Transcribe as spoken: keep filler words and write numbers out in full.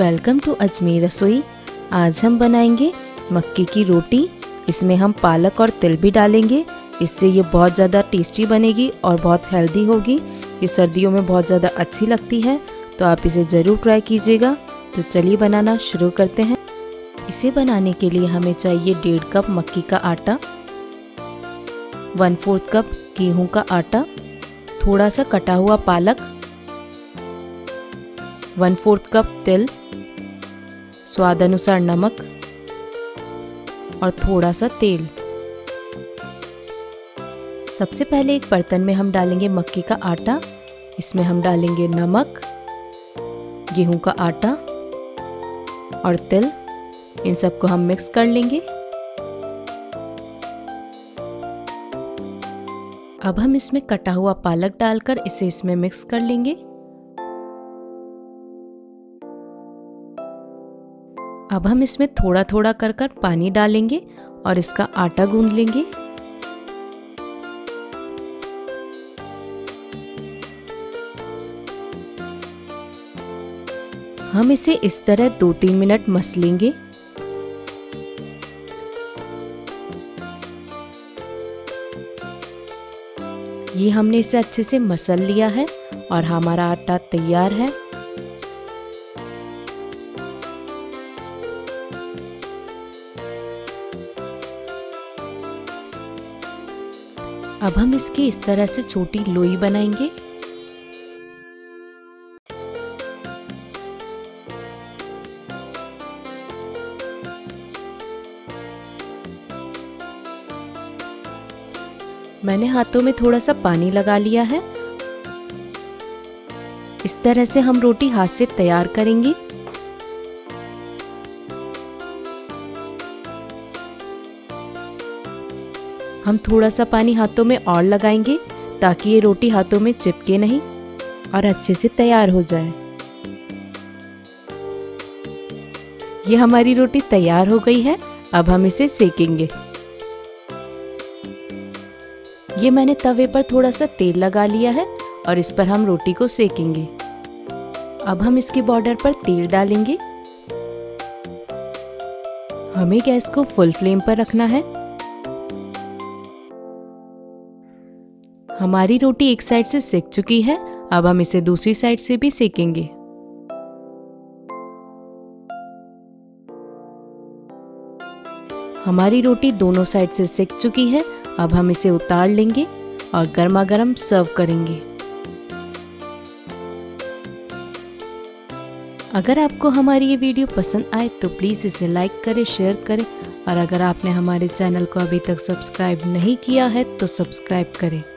Welcome to Ajmer रसोई। आज हम बनाएंगे मक्की की रोटी। इसमें हम पालक और तिल भी डालेंगे, इससे ये बहुत ज़्यादा टेस्टी बनेगी और बहुत हेल्दी होगी। ये सर्दियों में बहुत ज़्यादा अच्छी लगती है, तो आप इसे ज़रूर ट्राई कीजिएगा। तो चलिए बनाना शुरू करते हैं। इसे बनाने के लिए हमें चाहिए डेढ़ कप मक्की का आटा, वन फोर्थ कप गेहूँ का आटा, थोड़ा सा कटा हुआ पालक, वन फोर्थ कप तिल, स्वाद अनुसार नमक और थोड़ा सा तेल। सबसे पहले एक बर्तन में हम डालेंगे मक्की का आटा। इसमें हम डालेंगे नमक, गेहूं का आटा और तिल। इन सबको हम मिक्स कर लेंगे। अब हम इसमें कटा हुआ पालक डालकर इसे इसमें मिक्स कर लेंगे। अब हम इसमें थोड़ा थोड़ा कर कर पानी डालेंगे और इसका आटा गूंद लेंगे। हम इसे इस तरह दो तीन मिनट मसलेंगे। ये हमने इसे अच्छे से मसल लिया है और हमारा आटा तैयार है। अब हम इसकी इस तरह से छोटी लोई बनाएंगे। मैंने हाथों में थोड़ा सा पानी लगा लिया है। इस तरह से हम रोटी हाथ से तैयार करेंगे। हम थोड़ा सा पानी हाथों में और लगाएंगे ताकि ये रोटी हाथों में चिपके नहीं और अच्छे से तैयार हो जाए। ये हमारी रोटी तैयार हो गई है। अब हम इसे सेकेंगे। ये मैंने तवे पर थोड़ा सा तेल लगा लिया है और इस पर हम रोटी को सेकेंगे। अब हम इसके बॉर्डर पर तेल डालेंगे। हमें गैस को फुल फ्लेम पर रखना है। हमारी रोटी एक साइड से सेक चुकी है। अब हम इसे दूसरी साइड से भी सेकेंगे। हमारी रोटी दोनों साइड से सेक चुकी है। अब हम इसे उतार लेंगे और गर्मा गर्म सर्व करेंगे। अगर आपको हमारी ये वीडियो पसंद आए तो प्लीज़ इसे लाइक करें, शेयर करें और अगर आपने हमारे चैनल को अभी तक सब्सक्राइब नहीं किया है तो सब्सक्राइब करें।